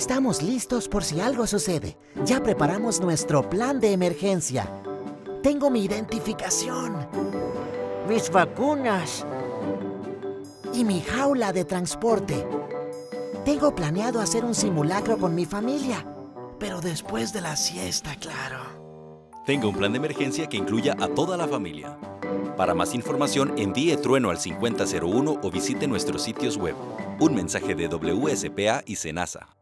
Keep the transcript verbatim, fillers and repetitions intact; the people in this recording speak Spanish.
Estamos listos por si algo sucede. Ya preparamos nuestro plan de emergencia. Tengo mi identificación, mis vacunas y mi jaula de transporte. Tengo planeado hacer un simulacro con mi familia, pero después de la siesta, claro. Tengo un plan de emergencia que incluya a toda la familia. Para más información, envíe Trueno al cincuenta cero uno o visite nuestros sitios web. Un mensaje de W S P A y SENASA.